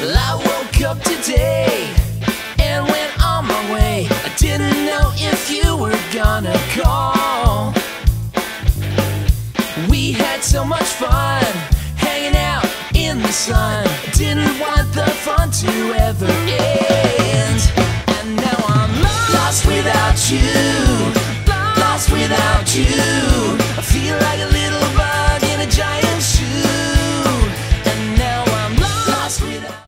Well, I woke up today and went on my way. I didn't know if you were gonna call. We had so much fun hanging out in the sun. I didn't want the fun to ever end. And now I'm lost without you, lost without you.